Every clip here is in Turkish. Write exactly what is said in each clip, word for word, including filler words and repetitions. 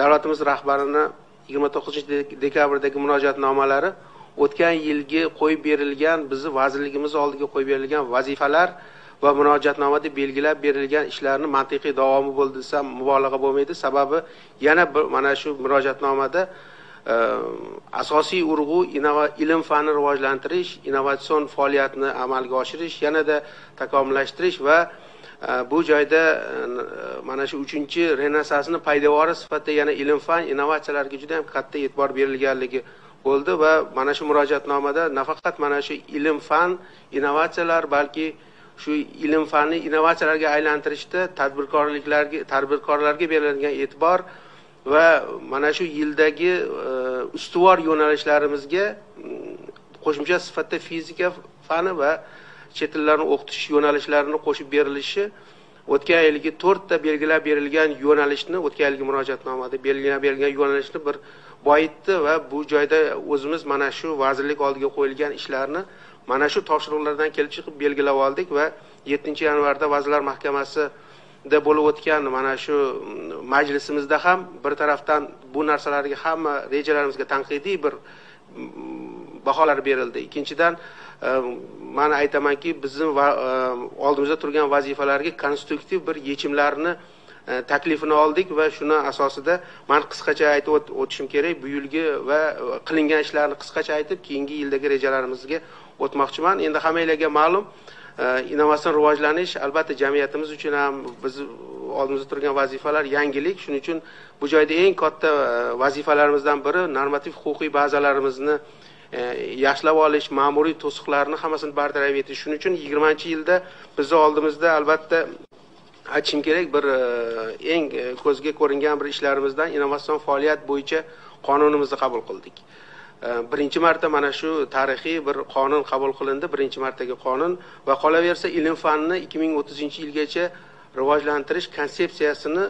davlatimiz rahbarini yigirma to'qqizinchi dekabrdagi murojaatnomalari o'tgan yilgi qo'yib berilgan bizi vazirligimiz oldiga qo'yib berilgan vazifalar va murojaatnomada belgilab berilgan ishlarni mantiqiy davomi bo'ldi desam mubolag'a bo'lmaydi. Sababi yana mana shu murojaatnomada asosiy urg'u ilm fanni rivojlantirish, innovatsion faoliyatni amalga oshirish, yanada takomillashtirish va bu joyda mana shu uchinchi renessansni poydevori sifatida yana ilm fan innovatsiyalarga juda ham katta e'tibor berilganligi bo'ldi va mana shu murojaatnomada nafaqat mana shu ilm fan innovatsiyalar, balki shu ilm fanni innovatsiyalarga aylantirishda tadbirkorliklarga tadbirkorlarga berilgan e'tibor va mana shu yildagi ustuvor yo'nalishlarimizga qo'shimcha sifatida fizika fani va chet tillarini o'qitish yo'nalishlarini qo'shib berilishi o'tgan yilgi to'rtta belgilab berilgan yo'nalishni o'tgan yilgi murojaatnomada belgilab berilgan yo'nalishni bir boyitdi va bu joyda o'zimiz mana shu vazirlik oldiga qo'yilgan ishlarni mana shu topshiriqlardan kelib chiqib belgilab oldik va yettinchi yanvarda Vazirlar Mahkamasida bo'lib o'tgan mana shu majlisimizda ham bir tarafdan bu narsalarga hamma rejalarimizga tanqidiy bir baholar berildi. Ikkinchidan men aytamanki, bizning oldimizda turgan vazifalarga konstruktiv bir yechimlarni taklifini oldik va shuni asosida men qisqacha aytib o'tishim kerak, bu yilgi va qilingan ishlarni qisqacha aytib keyingi yildagi rejalarimizga o'tmoqchiman. Endi hammangizga ma'lum, innovatsion rivojlanish albatta jamiyatimiz uchun ham biz oldimizda turgan vazifalar yangilik. Shuning uchun bu joyda eng katta vazifalarimizdan biri normativ huquqiy bazalarimizni yaxshilab olish, ma'muriy to'siqlarni hammasini bartaraf etish. Shuning uchun yigirmanchi yilda biz oldimizda albatta aytishim kerak, bir eng ko'zga ko'ringan bir ishlarimizdan innovatsion faoliyat bo'yicha qonunimizni qabul qildik. Birinchi marta mana shu tarixiy bir qonun qabul qilindi, birinchi martagi qonun va qolaversa ilm fanni ikki ming o'ttizinchi yilgacha rivojlantirish konsepsiyasini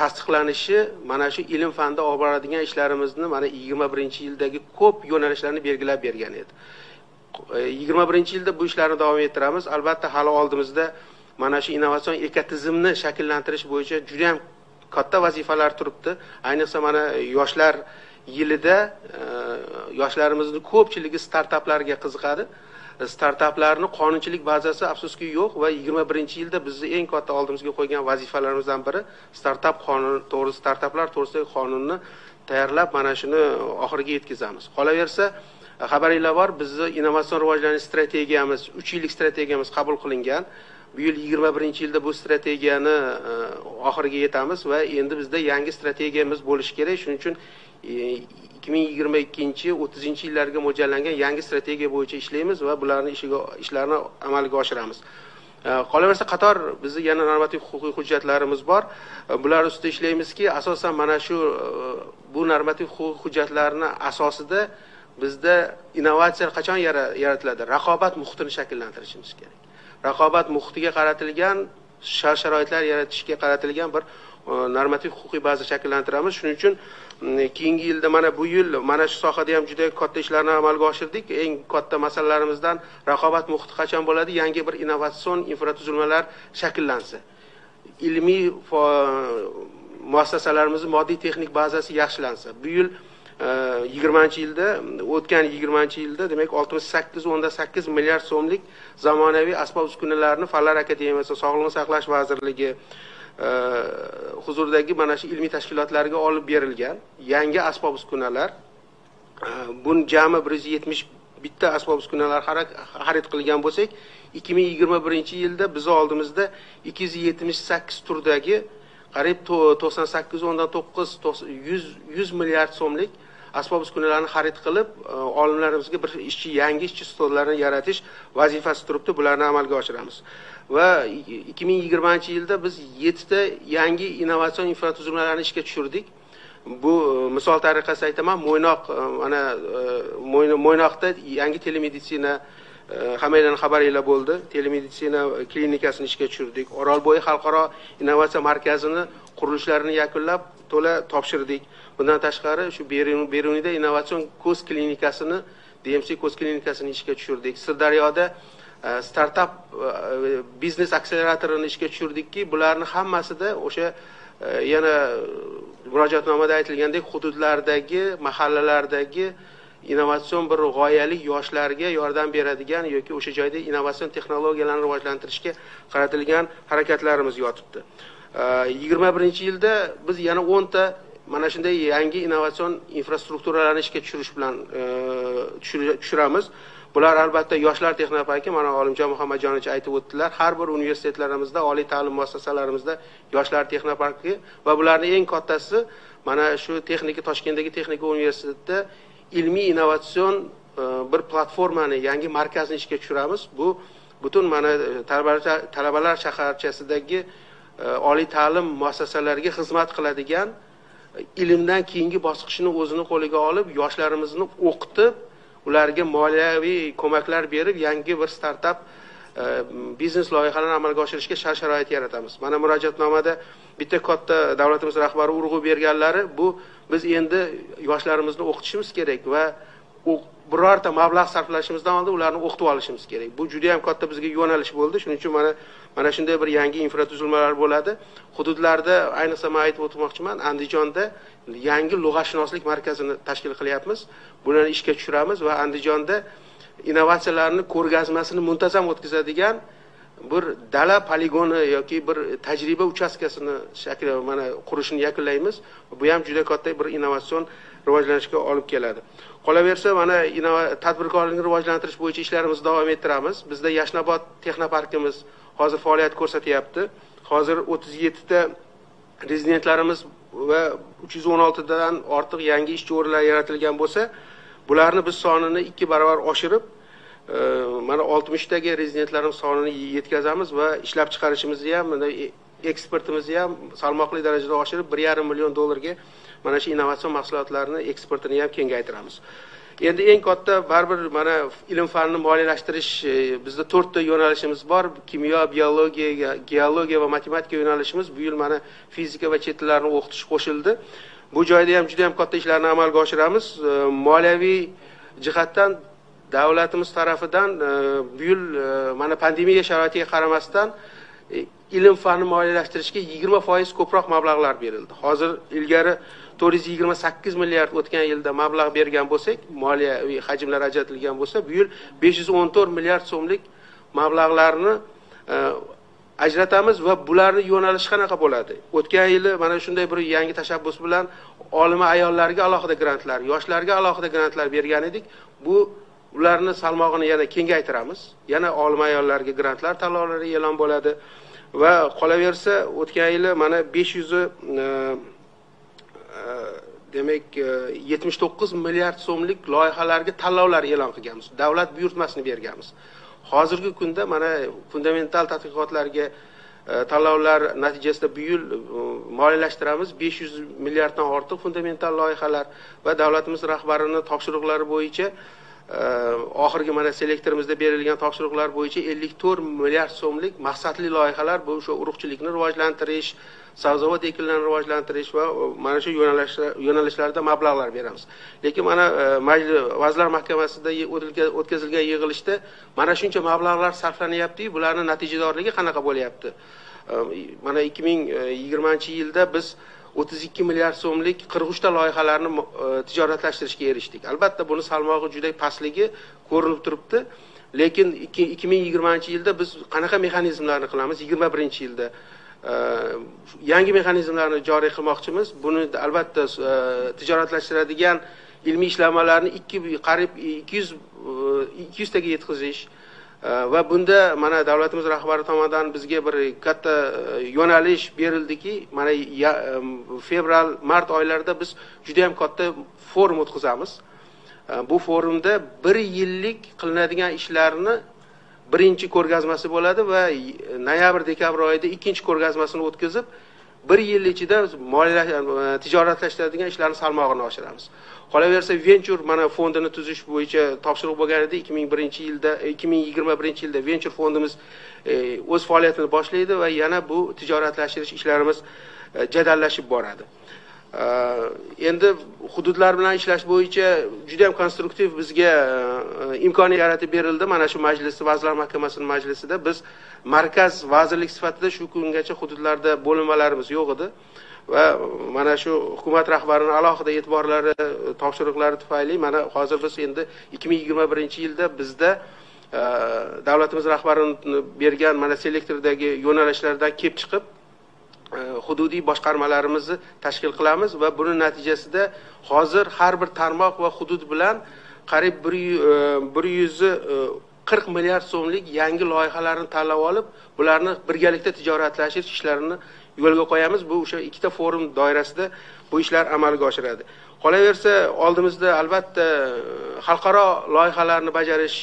tasdiqlanishi mana shu ilm fanda olib boradigan ishlarimizni mana yigirma birinchi yildagi ko'p yo'nalishlarni belgilab bergan edi. yigirma birinchi yilda bu ishlarni davom ettiramiz. Albatta hali oldimizda mana shu innovatsion ekotizimni shakllantirish bo'yicha juda ham katta vazifalar turibdi. Ayniqsa mana yoshlar yilida yoshlarimizni ko'pchiligi startaplarga qiziqadi. Startaplarni qonunchilik bazasi afsuski yo'q va yigirma birinchi yilda bizni eng katta oldimizga qo'ygan vazifalarimizdan biri startap qonuni to'g'ri startaplar to'g'risidagi qonunni tayyorlab mana shuni oxiriga yetkazamiz. Qolaversa xabaringlar bor, bizni innovatsion rivojlanish strategiyamiz uch yillik strategiyamiz qabul qilingan. Bu yil yigirma birinchi yilda bu strategiyani oxiriga yetamiz va endi bizda yangi strategiyamiz bo'lishi kerak. Shuning uchun ikki ming yigirma ikkinchi o'ttizinchi yillarga mo'ljallangan yangi strategiya bo'yicha ishlaymiz va bularni ishiga ishlarini amalga oshiramiz. Qolaversa qator bizni yana normativ huquqiy hujjatlarimiz bor. Bular ustida ishlaymizki, asosan mana shu bu normativ huquqiy hujjatlarni asosida bizda innovatsiya qachon yaratiladi? Raqobat muhitini shakllantirishimiz kerak. Raqobat muhitiga qaratilgan shart-sharoitlar yaratishga qaratilgan bir normativ huquqiy baza shakllantiramiz. Shuning uchun keyingi yilda mana bu yil mana shu sohada ham juda katta ishlarni amalga oshirdik. Eng katta masalalarimizdan raqobat muhiti qachon bo'ladi? Yangi bir innovatsion infratuzilmalar shakllansa, ilmiy muassasalarimizning moddiy texnik bazasi yaxshilansa. Bu yil yigirmanchi yilda o'tgan yigirmanchi yilda demak oltmish sakkiz nuqta sakkiz milliard so'mlik zamonaviy asbob uskunalarni Fanlar akademiyasi, Sog'liqni saqlash vazirligi huzuridagi mana shu ilmiy tashkilotlarga olib berilgan yangi asbob uskunalar, buni jami bir yuz yetmish bitta asbob uskunalar xarid qilgan bo'lsak, ikki ming yigirma birinchi yilda biz oldimizda ikki yuz yetmish sakkiz turdagi qariyb to'qson sakkiz nuqta to'qqiz yuz milliard so'mlik asbob uskunalarni xarid qilib olimlarimizga bir ishchi yangi ishchi stollarini yaratish vazifasi turibdi. Bularni amalga oshiramiz va ikki ming yigirmanchi yilda biz yettita yangi innovatsion infratuzilmalarni ishga tushirdik. Bu misol tariqasida aytaman, Mo'ynoq mana Mo'ynoqda yangi telemeditsina hammalarning xabaringlar bo'ldi. Telemeditsina klinikasini ishga tushirdik. Orolbo'yi xalqaro innovatsiya markazini qurilishlarini yakunlab to'la topshirdik. Bundan tashqari shu Beruniyda innovatsion ko'z klinikasini, D M C ko'z klinikasini ishga tushirdik. Sirdaryoda startap biznes akseleratorini ishga tushirdik-ki, bularning hammasida o'sha yana murojaatnomada aytilgandek hududlardagi, mahallalardagi innovatsion bir g'oyali yoshlarga yordam beradigan yoki o'sha joyda innovatsion texnologiyalarni rivojlantirishga qaratilgan harakatlarimiz yotibdi. yigirma birinchi yilda biz yana o'n ta mana shunday yangi innovatsion infrastrukturalarni ishga tushirish bilan tushiramiz. Bular albatta yoshlar texnoparki, mana Olimjon Muhammadjonovich aytib o'tdilar, har bir universitetlarimizda, oliy ta'lim muassasalarimizda yoshlar texnoparki va bularning eng kattasi mana shu texnika Toshkentdagi texnika universitetida ilmiy innovatsion bir platformani, yangi markazni ishga tushiramiz. Bu butun mana talabalar shaharchasidagi oliy ta'lim muassasalariga xizmat qiladigan, ilmdan keyingi bosqichni o'zini qo'liga olib, yoshlarimizni o'qitib, ularga moliyaviy ko'maklar berib, yangi bir startap biznes loyihalarini amalga oshirishga shart-sharoit yaratamiz. Mana murojaatnomada bitta katta davlatimiz rahbari urg'u berganlari bu, biz endi yoshlarimizni o'qitishimiz kerak va birorta mablag' sarflashimizdan oldin ularni o'qitib olishimiz kerak. Bu juda ham katta bizga yo'nalish bo'ldi. Shuning uchun mana mana shunday bir yangi infratuzilmalar bo'ladi. Hududlarda, ayniqsa men aytib o'tmoqchiman, Andijonda yangi lug'atshunoslik markazini tashkil qilyapmiz. Buni ishga tushiramiz va Andijonda innovatsiyalarni ko'rgazmasini muntazam o'tkazadigan bir dala poligoni yoki bir tajriba uchastkasini shakl mana qurishni yakunlaymiz. Bu ham juda katta bir innovatsion rivojlanishga olib keladi. Qolaversa, mana tadbirkorlikni rivojlantirish bo'yicha ishlarimizni davom ettiramiz. Bizda Yashnobod texnoparkimiz hozir faoliyat ko'rsatyapti. Hozir o'ttiz yetti ta rezidentlarimiz va uch yuz o'n olti dan ortiq yangi ish o'rinlari yaratilgan bo'lsa, bularni biz sonini ikki barobar oshirib, mana oltmish taga rezidentlarimiz sonini yetkazamiz va ishlab chiqarishimizni ham, mana eksportimizni ham salmoqli darajada oshirib, bir yarim million dollarga mana shu innovatsion mahsulotlarni eksportini ham kengaytiramiz. Endi eng katta baribir mana ilm-fanni moliyalashtirish, bizda to'rt ta yo'nalishimiz bor: kimyo, biologiya, geologiya va matematika yo'nalishimiz. Bu yil mana fizika va chet tillarini o'qitish qo'shildi. Bu joyda ham juda ham katta ishlarni amalga oshiramiz. Moliyaviy jihatdan davlatimiz tarafidan bu yil mana pandemiya sharoitiga qaramasdan ilm-fanni moliyalashtirishga yigirma foiz ko'proq mablag'lar berildi. Hozir ilgari to'rt yuz yigirma sakkiz milliard o'tgan yilda mablag' bergan bo'lsak, moliyaviy hajmlar ajratilgan bo'lsa, bu yil besh yuz o'n to'rt milliard so'mlik mablag'larni ajratamiz va bularni yo'nalishi qanaqa bo'ladi? O'tgan yili mana shunday bir yangi tashabbus bilan olima ayollarga alohida grantlar, yoshlarga alohida grantlar bergan edik. Bu ularni salmog'ini yana kengaytiramiz. Yana olima ayollarga grantlar tanlovlari e'lon bo'ladi va qolaversa, o'tgan yili mana besh yuz demek yetmish to'qqiz milliard so'mlik loyihalarga tanlovlar e'lon qilganmiz. Davlat buyurtmasini berganmiz. Hozirgi kunda mana fundamental tadqiqotlarga tanlovlar natijasida bu yil moliyalashtiramiz. besh yuz milliarddan ortiq fundamental loyihalar va davlatimiz rahbarining topshiriqlari bo'yicha oxirgi mana selektorimizda berilgan topshiriqlar bo'yicha ellik to'rt milliard so'mlik maqsadli loyihalar, bu o'sha urug'chilikni rivojlantirish, sabzavot ekinlarini rivojlantirish va mana shu yo'nalishlarda mablag'lar beramiz. Lekin mana Majlis Vazirlar Mahkamasida o'tkazilgan yig'ilishda mana shuncha mablag'lar sarflanyapti, bularning natijadorligi qanaqa bo'lyapti? Mana ikki ming yigirmanchi yilda biz o'ttiz ikki milliard so'mlik qirq uch ta loyihalarni tijoratlashtirishga erishdik. Albatta, buni salmog'i juda pastligi ko'rinib turibdi. Lekin ikki ming yigirmanchi yilda biz qanaqa mexanizmlarni qilamiz? yigirma birinchi yilda yangi mexanizmlarni joriy qilmoqchimiz. Buni albatta tijoratlashtiradigan ilmiy ishlamalarni ikki qarib ikki yuz ikki yuz taga yetkazish va bunda mana davlatimiz rahbari tomonidan bizga bir katta yo'nalish berildiki, mana fevral, mart oylarida biz juda ham katta forum o'tkazamiz. Bu forumda bir yillik qilinadigan ishlarni birinchi ko'rgazmasi bo'ladi va noyabr, dekabr oyida ikkinchi ko'rgazmasini o'tkazib, bir yil ichida tijoratlashtiradigan ishlarni salmog'ini oshiramiz. Qolaversa, venture mana fondini tuzish bo'yicha topshiriq bo'lgan edi. ikki ming birinchi yilda ikki ming yigirma birinchi yilda venture fondimiz o'z faoliyatini boshlaydi va yana bu tijoratlashtirish ishlarimiz jadallashib boradi. Endi hududlar bilan ishlash bo'yicha juda ham konstruktiv bizga imkoniyat yaratib berildi. Mana shu majlisda, Vazirlar Mahkamasining majlisida biz markaz vazirlik sifatida shu kungacha hududlarda bo'linmalarimiz yo'q edi va mana shu hukumat rahbarining alohida e'tiborlari, topshiriqlari tufayli mana hozir biz endi ikki ming yigirma birinchi yilda bizda davlatimiz rahbarining bergan mana selektordagi yo'nalishlardan kelib chiqib hududiy boshqarmalarimizni tashkil qilamiz va buning natijasida hozir har bir tarmoq va hudud bilan qariyb bir yuz qirq milliard so'mlik yangi loyihalarni tanlab olib, ularni birgalikda tijoratlashish ishlarini yo'lga qo'yamiz. Bu o'sha ikkita forum doirasida bu ishlar amalga oshiradi. Qolaversa, oldimizda albatta xalqaro loyihalarni bajarish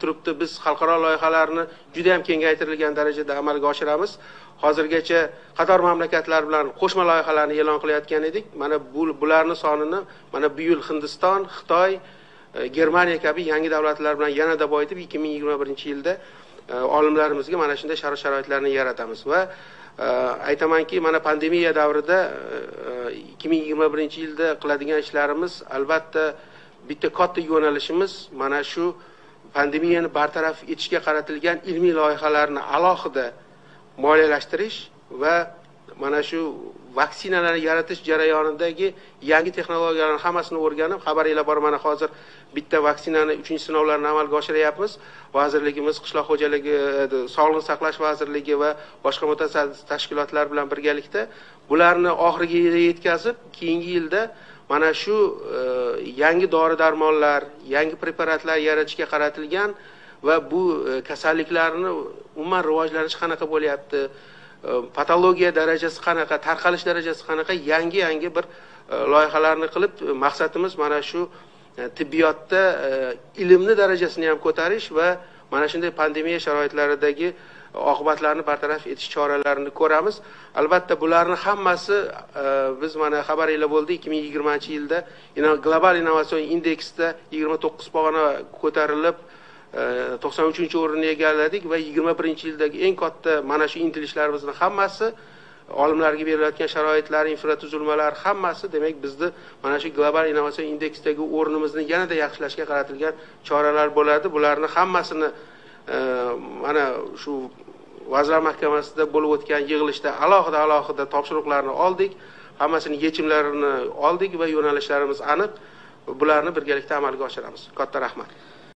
turibdi. Biz xalqaro loyihalarni juda ham kengaytirilgan darajada amalga oshiramiz. Hozirgacha qator mamlakatlar bilan qo'shma loyihalarni e'lon qilayotgan edik. Mana bu bularning sonini mana bu yil Hindiston, Xitoy, Germaniya kabi yangi davlatlar bilan yanada boyitib ikki ming yigirma birinchi yilda olimlarimizga mana shunday sharoit-sharoitlarni yaratamiz va aytamanki, mana pandemiya davrida ikki ming yigirma birinchi yilda qiladigan ishlarimiz albatta bitta katta yo'nalishimiz mana shu pandemiyani bartaraf etishga qaratilgan ilmiy loyihalarni alohida moliyalashtirish va mana shu vaksinalarni yaratish jarayonidagi yangi texnologiyalarni hammasini o'rganib, xabaringlar bor, mana hozir bitta vaksinani uchinchi sinovlarini amalga oshiryapmiz. Vazirligimiz, qishloq xo'jaligi, sog'liqni saqlash vazirligi va boshqa mutasaddi tashkilotlar bilan birgalikda bularni oxirgi yilga yetkazib, keyingi yilda mana shu yangi dori-darmonlar, yangi preparatlar yaratishga qaratilgan va bu kasalliklarni umuman rivojlanishi qanaqa bo'lyapti, patologiya darajasi qanaqa, tarqalish darajasi qanaqa, yangi-yangi bir loyihalarni qilib, maqsadimiz mana shu tibbiyotda ilmni darajasini ham ko'tarish va mana shunday pandemiya sharoitlaridagi oqibatlarni bartaraf etish choralarini ko'ramiz. Albatta bularni hammasi biz mana xabaringlar bo'ldi, ikki ming yigirmanchi yilda global innovatsion indeksda yigirma to'qqiz pog'ona ko'tarilib to'qson uchinchi o'rinni egalladik va yigirma birinchi yildagi eng katta mana shu intilishlarimizni hammasi olimlarga berilayotgan sharoitlar, infratuzilmalar hammasi demak bizni mana shu global innovatsion indeksdagi o'rnimizni yanada yaxshilashga qaratilgan choralar bo'ladi. Bularni hammasini mana shu Vazirlar Mahkamasida bo'lib o'tgan yig'ilishda alohida-alohida topshiriqlarni oldik, hammasini yechimlarini oldik va yo'nalishlarimiz aniq, bularni birgalikda amalga oshiramiz. Katta rahmat.